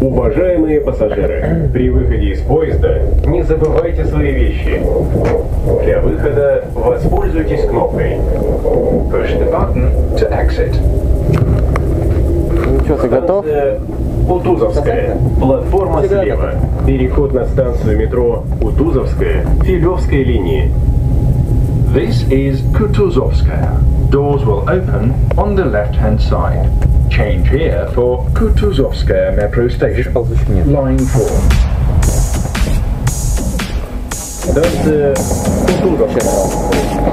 Уважаемые пассажиры, при выходе из поезда не забывайте свои вещи. Для выхода воспользуйтесь кнопкой. Push the button to exit. Ну что, ты готов? Утузовская. Платформа слева. Переход на станцию метро Утузовская, Филевской линии. This is Kutuzovskaya. Doors will open on the left-hand side. Change here for Kutuzovskaya metro station. Line 4. Станция Кутузовская.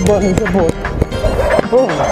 забор. Бомба.